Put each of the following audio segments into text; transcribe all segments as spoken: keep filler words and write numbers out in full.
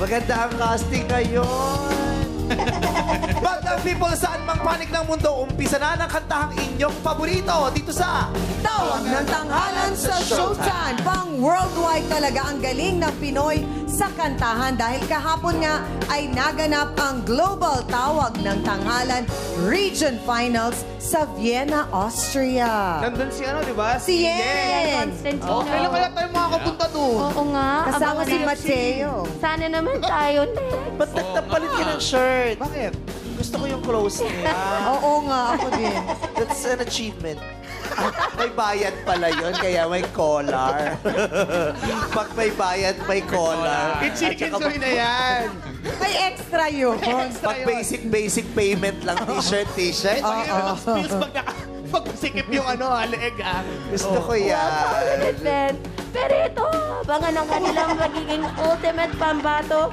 Maganda ang casting ngayon. But ang people, saan mang panig ng mundo, umpisa na ng kantahang inyong paborito dito sa Tawag ng Tanghalan sa Showtime. Pang worldwide talaga ang galing ng Pinoy sa kantahan dahil kahapon nga ay naganap ang Global Tawag ng Tanghalan Region Finals sa Vienna, Austria. Nandun si ano, di ba? Si Yen! Yen Constantino. Oh, kailan kaya tayo makakapunta doon? Oo nga. Kasama si Mateo. Sana naman tayo next. Ba't nagtapalit ka ng shirt? Bakit? Gusto ko yung close niya. Oo nga, ako din. That's an achievement. May bayad pala yun, kaya may collar. Pag may bayad, may collar. Ichikinsoy na yan. May extra yun. Pag basic-basic payment lang, t-shirt, t-shirt. Pag sikip yung ano, leeg ah. Gusto ko yan. Pero ito, abangan ang kanilang magiging ultimate pambato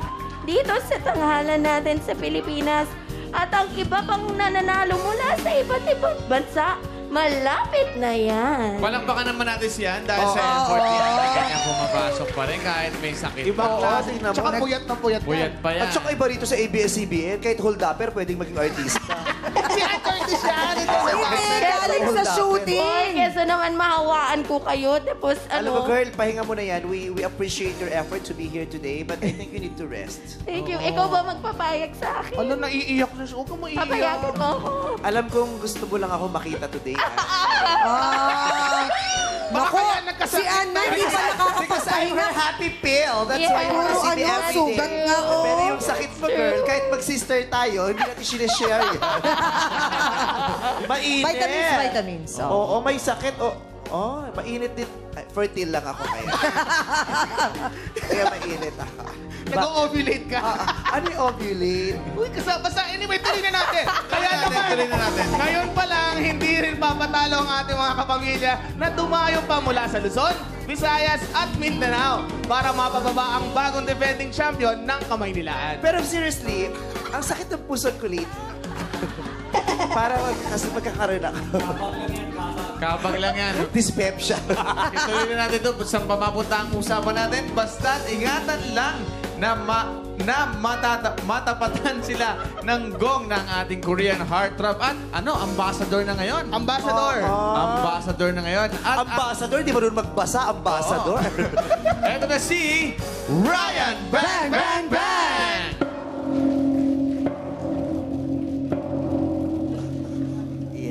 dito sa tanghalan natin sa Pilipinas at ang iba pang nananalo mula sa iba't ibang bansa, malapit na yan. Palakpakan naman natin siyan dahil oh, sa effort oh, niya oh. Kanya pumapasok pa rin kahit may sakit. Ibang oh, klase naman. Tsaka puyat na puyat, puyat pa yan. At tsaka iba rito sa A B S C B N, kahit hold-upper pwedeng maging artista. Si Anne Curtis yan! Ito sa sakit. Galing sa shooting! Boy, kesa naman mahawaan ko kayo. Tapos ano... Alam mo girl, pahinga mo na yan. We, we appreciate your effort to be here today but I think you need to rest. Thank you. Oh. Ikaw ba magpapayag sa akin? Ano, naiiyak na siya. Huwag ka maiiyak. Papayagin mo ako. Alam kong gusto mo lang ako makita today. Ah! Naku, si Anne, hindi pa nakakapahinga. Because I'm her happy pill. That's why you see me every day. Sugat nga, oh. Pero yung sakit mo, girl, kahit mag-sister tayo, hindi natin sinishare yan. Mainit. Vitamins, vitamins. Oo, may sakit. Oo, mainit din. Fertile lang ako ngayon. Kaya mainit ako. Nag-ovulate ka. Ano yung ovulate? Uy, basta anyway, tuloy na natin. Kaya naman, tuloy na natin. Ngayon pa lang, hindi rin papatalo ang ating mga kapamilya na dumayo pa mula sa Luzon, Visayas at Mintanao para mapababa ang bagong defending champion ng Kamaynilaan. Pero seriously, ang sakit ng pusot ko late. Para kasi magkakaroon ako. Kabag lang yan. Dyspepsia. Ituloy na natin ito. Saan pa mapunta ang usapan natin? Basta't ingatan lang na, ma, na matata, matapatan sila ng gong ng ating Korean heartthrob. At ano? Ambassador na ngayon. Ambassador. Oh, oh. Ambassador na ngayon. At, ambassador? Di ba doon magbasa? Ambassador. Oh. Ito na si Ryan Bang! Bang! Bang!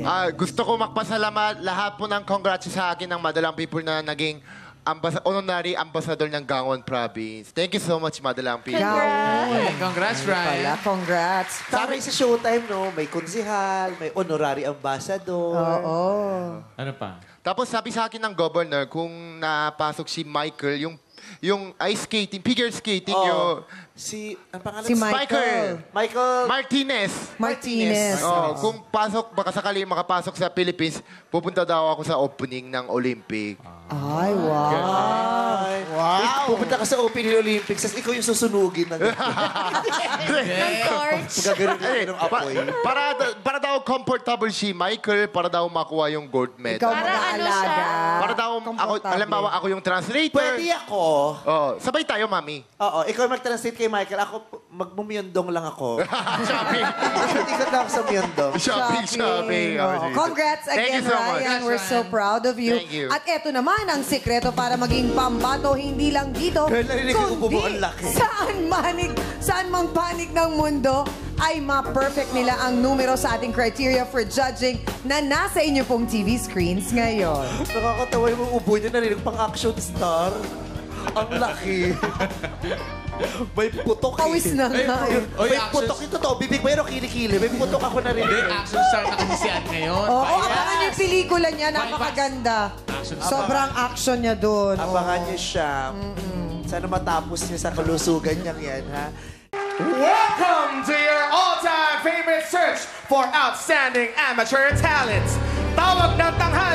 Uh, gusto ko magpasalamat lahat po ng congrats sa akin ng madalang people na naging ambas honorary ambassador ng Gangwon province. Thank you so much, madalang people. Congrats! Congrats, Ryan. Congrats. Sabi sa Showtime, no, may konsihal, may honorary ambassador. Oo. Ano pa? Tapos sabi sa akin ng governor, kung napasok si Michael, yung Yung ice skating, figure skating, oh, yung... Si, ang pangalan? Si Michael. Michael. Martinez. Martinez. Martinez. Oh, nice. Kung pasok, baka sakali makapasok sa Philippines, pupunta daw ako sa opening ng Olympic. Ay, wow. Ay, wow. Wait, pupunta ka sa opening Olympics, as ikaw yung susunugin na gano'n. Ng torch. Gagano'n ka ng apoy. Para, para daw comfortable si Michael, para daw makuha yung gold medal. Ikaw mag-aalaga. Para daw, ako, alam ba, ako yung translator. Pwede ako. Oh, sabay tayo, mami. Oo, ikaw mag-translate kay Michael. Ako, magmumiyondong lang ako. Shopping. Ikot na ako sa miyondong. Shopping, shopping. Congrats again, Ryan. We're so proud of you. Thank you. At eto naman ang sikreto para maging pambato, hindi lang dito, kundi saan manig, saan mang panig ng mundo, ay ma-perfect nila ang numero sa ating criteria for judging na nasa inyo pong T V screens ngayon. Nakakatawa yung ubo niya, narinig pang action star. Ang laki. May putok eh. Kawis na nga eh. May putok ito to. Bibig mo yun o kilikili. May putok ako na rin. Action star na kasi si Anne ngayon. Oo, abangan yung pelikula niya. Napakaganda. Sobrang action niya doon. Abangan niyo siya. Sana matapos niya sa kalusugan niyang yan, ha? Welcome to your all-time favorite search for outstanding amateur talents. Tawag ng Tanghalan.